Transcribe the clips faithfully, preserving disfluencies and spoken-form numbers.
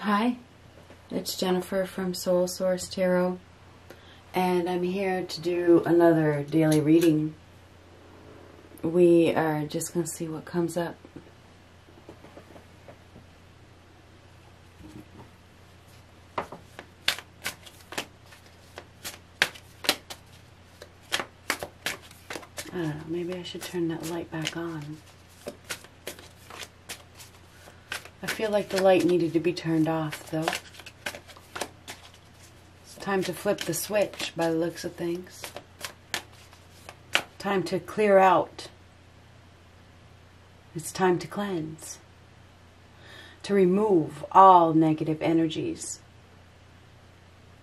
Hi, it's Jennifer from Soul Source Tarot, and I'm here to do another daily reading. We are just going to see what comes up. I don't know, maybe I should turn that light back on. I feel like the light needed to be turned off, though. It's time to flip the switch by the looks of things. Time to clear out. It's time to cleanse. To remove all negative energies.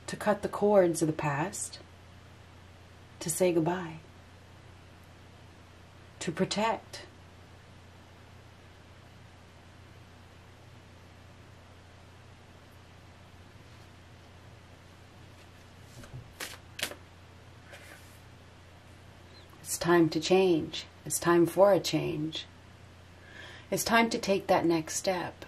To cut the cords of the past. To say goodbye. To protect. It's time to change. It's time for a change. It's time to take that next step.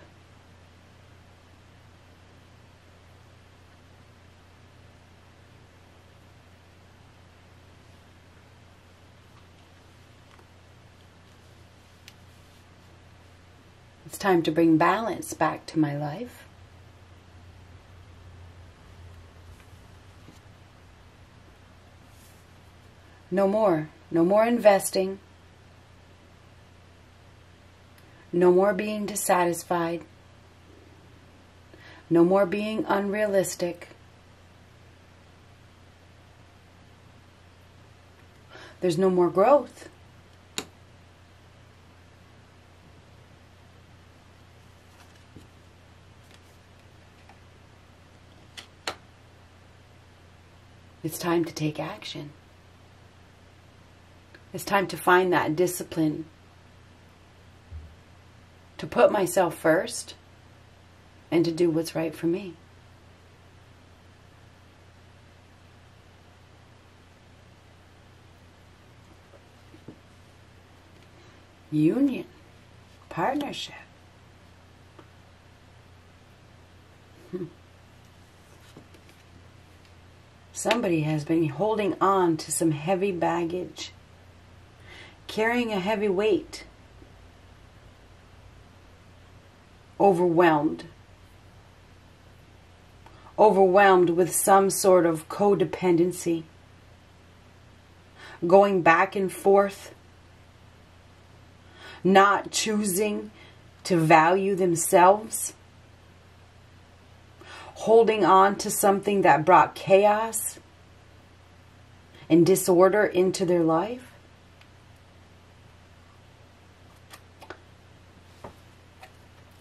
It's time to bring balance back to my life. No more. No more investing. No more being dissatisfied. No more being unrealistic. There's no more growth. It's time to take action. It's time to find that discipline, to put myself first, and to do what's right for me. Union, partnership. Hmm. Somebody has been holding on to some heavy baggage. Carrying a heavy weight, overwhelmed, overwhelmed with some sort of codependency, going back and forth, not choosing to value themselves, holding on to something that brought chaos and disorder into their life.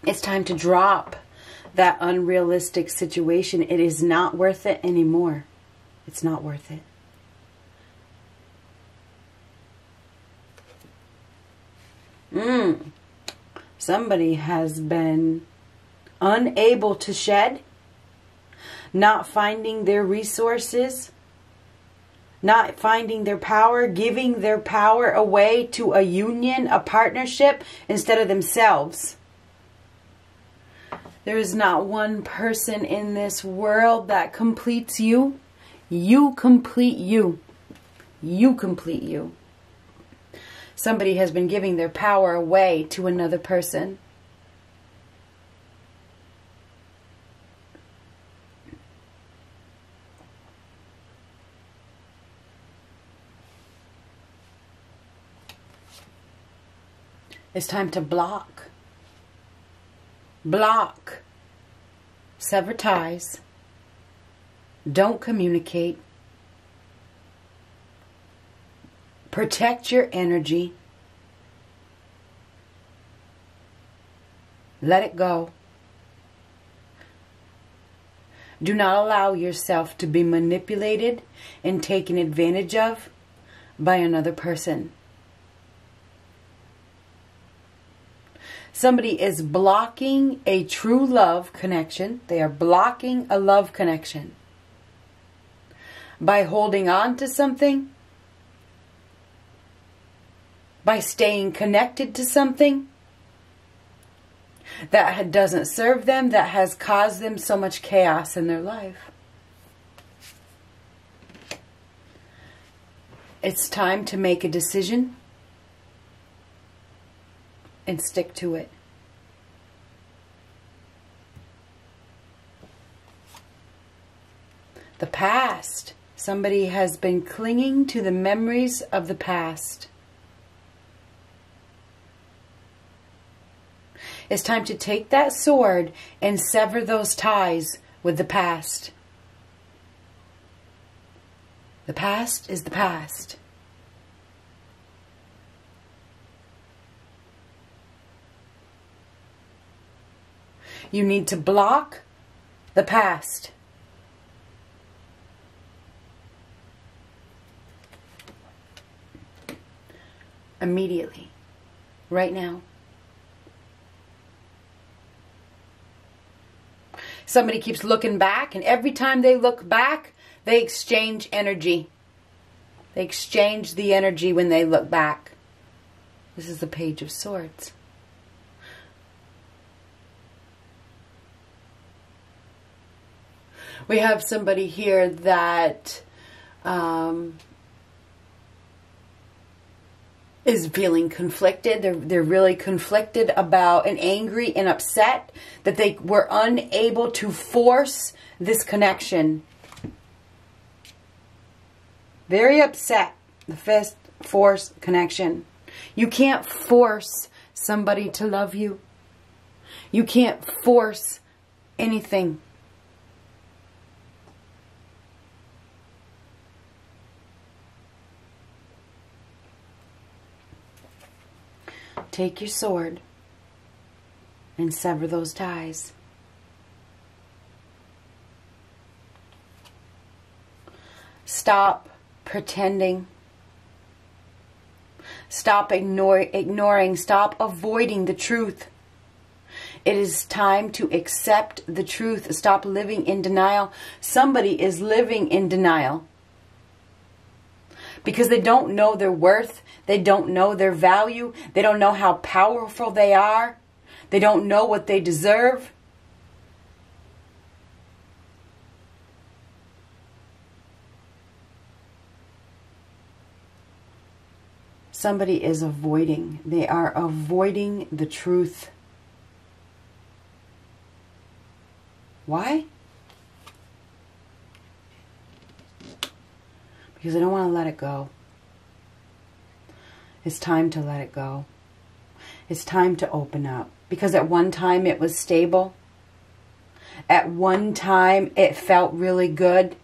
It's time to drop that unrealistic situation. It is not worth it anymore. It's not worth it. Mm. Somebody has been unable to shed, not finding their resources, not finding their power, giving their power away to a union, a partnership, instead of themselves. There is not one person in this world that completes you. You complete you. You complete you. Somebody has been giving their power away to another person. It's time to block. Block, sever ties, don't communicate, protect your energy, let it go. Do not allow yourself to be manipulated and taken advantage of by another person. Somebody is blocking a true love connection. They are blocking a love connection by holding on to something, by staying connected to something, that doesn't serve them, that has caused them so much chaos in their life. It's time to make a decision and stick to it. The past. Somebody has been clinging to the memories of the past. It's time to take that sword and sever those ties with the past. The past is the past. You need to block the past. Immediately. Right now. Somebody keeps looking back, and every time they look back, they exchange energy. They exchange the energy when they look back. This is the Page of Swords. We have somebody here that um, is feeling conflicted. They're, they're really conflicted about and angry and upset that they were unable to force this connection. Very upset. The fifth, force connection. You can't force somebody to love you. You can't force anything. Take your sword and sever those ties. Stop pretending. Stop ignore, ignoring. Stop avoiding the truth. It is time to accept the truth. Stop living in denial. Somebody is living in denial because they don't know their worth. They don't know their value. They don't know how powerful they are. They don't know what they deserve. Somebody is avoiding. They are avoiding the truth. Why? Because they don't want to let it go. It's time to let it go. It's time to open up. Because at one time it was stable. At one time it felt really good.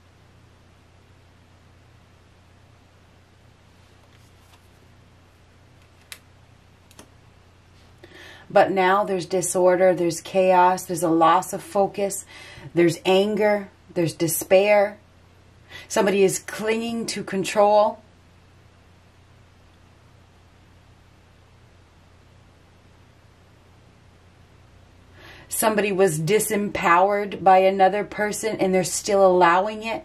But now there's disorder, there's chaos, there's a loss of focus, there's anger, there's despair. Somebody is clinging to control. Somebody was disempowered by another person and they're still allowing it.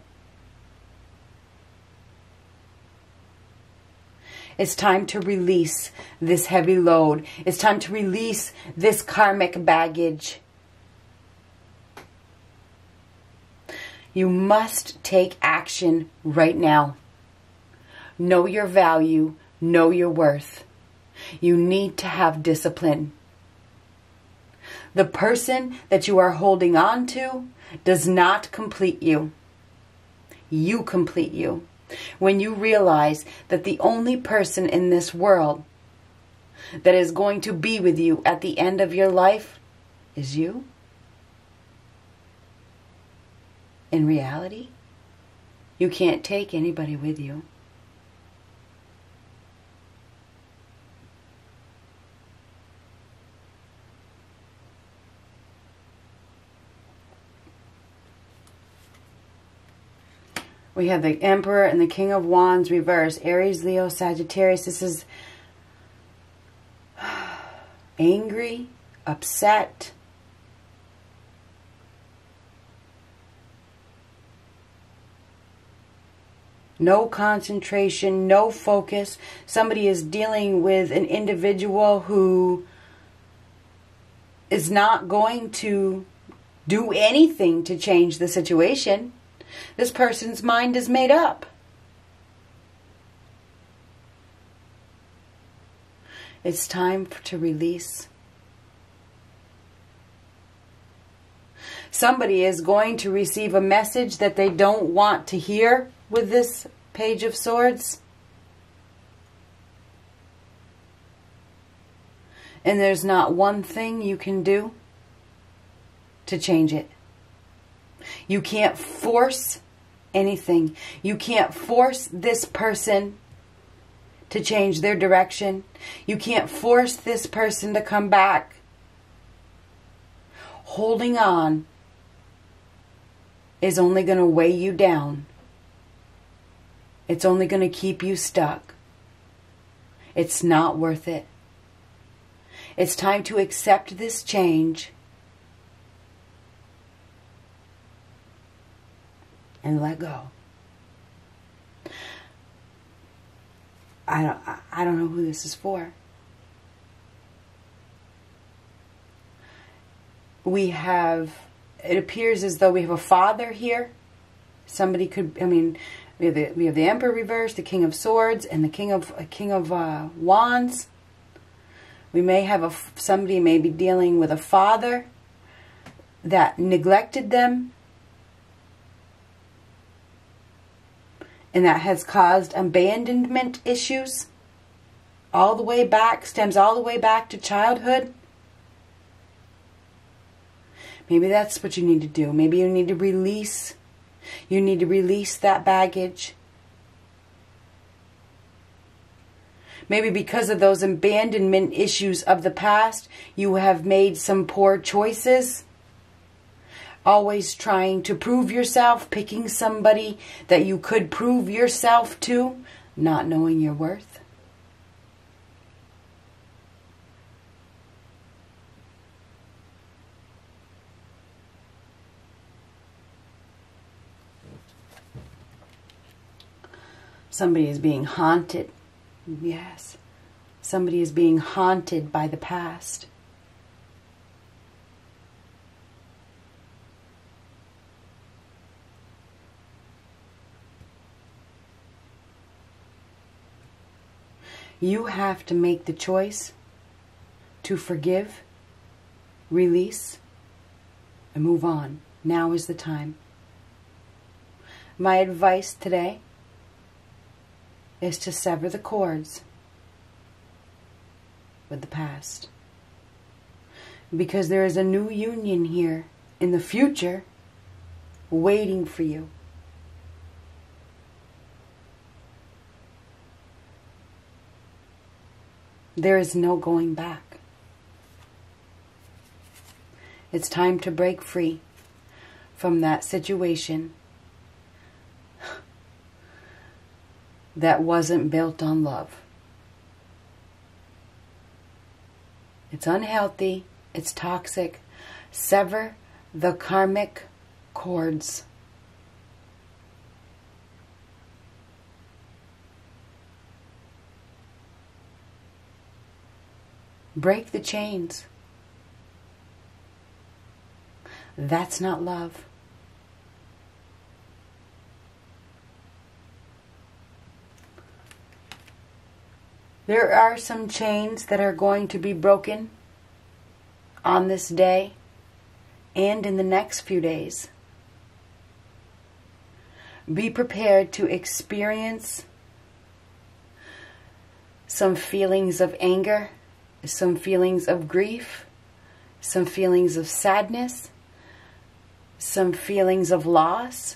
It's time to release this heavy load. It's time to release this karmic baggage. You must take action right now. Know your value. Know your worth. You need to have discipline. The person that you are holding on to does not complete you. You complete you. When you realize that the only person in this world that is going to be with you at the end of your life is you. In reality, you can't take anybody with you. We have the Emperor and the King of Wands reverse. Aries, Leo, Sagittarius. This is angry, upset. No concentration, no focus. Somebody is dealing with an individual who is not going to do anything to change the situation. This person's mind is made up. It's time to release. Somebody is going to receive a message that they don't want to hear with this Page of Swords. And there's not one thing you can do to change it. You can't force anything. You can't force this person to change their direction. You can't force this person to come back. Holding on is only going to weigh you down. It's only going to keep you stuck. It's not worth it. It's time to accept this change and let go. I don't, I don't know who this is for. We have, it appears as though we have a father here. Somebody could, I mean, we have the, we have the Emperor reversed, the King of Swords, and the King of, uh, King of uh, Wands. We may have a, somebody may be dealing with a father that neglected them, and that has caused abandonment issues all the way back, stems all the way back to childhood. Maybe that's what you need to do. Maybe you need to release. You need to release that baggage. Maybe because of those abandonment issues of the past, you have made some poor choices. Always trying to prove yourself, picking somebody that you could prove yourself to, not knowing your worth. Somebody is being haunted. Yes. Somebody is being haunted by the past. You have to make the choice to forgive, release, and move on. Now is the time. My advice today is to sever the cords with the past, because there is a new union here in the future waiting for you. There is no going back. It's time to break free from that situation that wasn't built on love. It's unhealthy. It's toxic. Sever the karmic cords. Break the chains. That's not love. There are some chains that are going to be broken on this day and in the next few days. Be prepared to experience some feelings of anger, some feelings of grief, some feelings of sadness, some feelings of loss,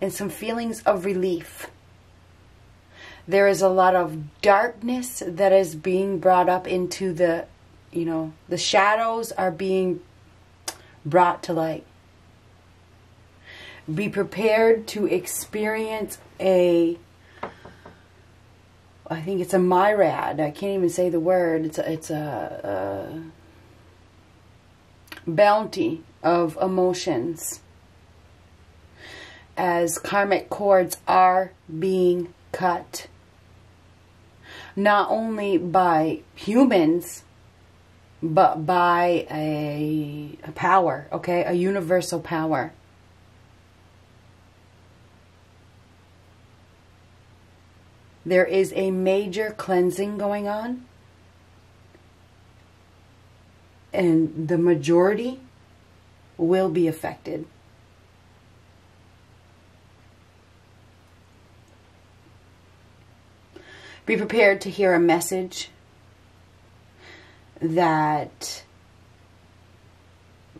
and some feelings of relief. There is a lot of darkness that is being brought up into the, you know, the shadows are being brought to light. Be prepared to experience a, I think it's a myriad. I can't even say the word. It's a, it's a, a bounty of emotions, as karmic cords are being cut. Not only by humans, but by a, a power, okay? A universal power. There is a major cleansing going on. And the majority will be affected. Be prepared to hear a message that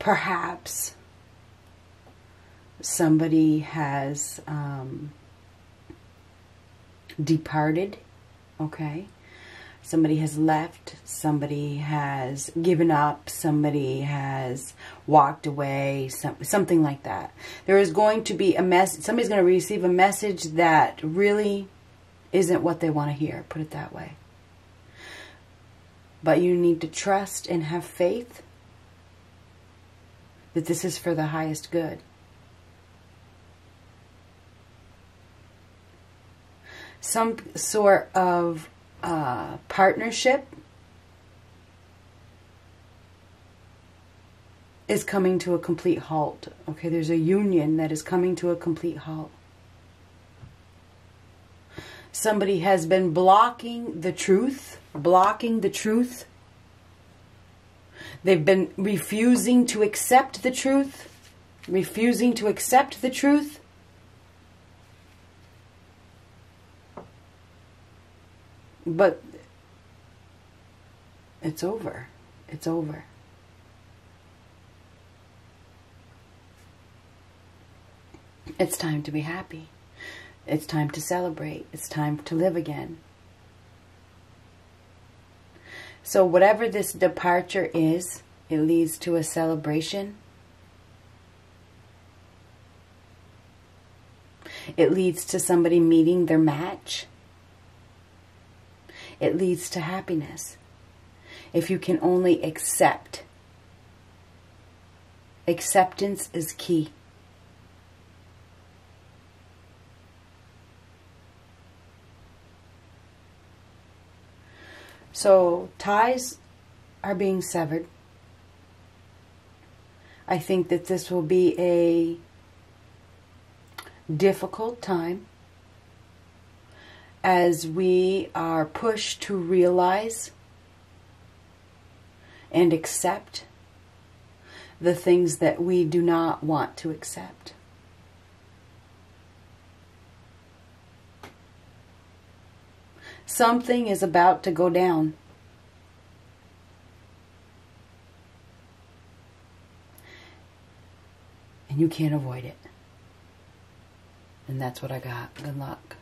perhaps somebody has um, departed, okay? Somebody has left, somebody has given up, somebody has walked away, some, something like that. There is going to be a message, somebody's going to receive a message that really isn't what they want to hear, put it that way. But you need to trust and have faith that this is for the highest good. Some sort of uh, partnership is coming to a complete halt. Okay, there's a union that is coming to a complete halt. Somebody has been blocking the truth, blocking the truth. They've been refusing to accept the truth, refusing to accept the truth. But it's over. It's over. It's time to be happy. It's time to celebrate. It's time to live again. So whatever this departure is, it leads to a celebration. It leads to somebody meeting their match. It leads to happiness. If you can only accept. Acceptance is key. So ties are being severed. I think that this will be a difficult time as we are pushed to realize and accept the things that we do not want to accept. Something is about to go down. And you can't avoid it. And that's what I got. Good luck.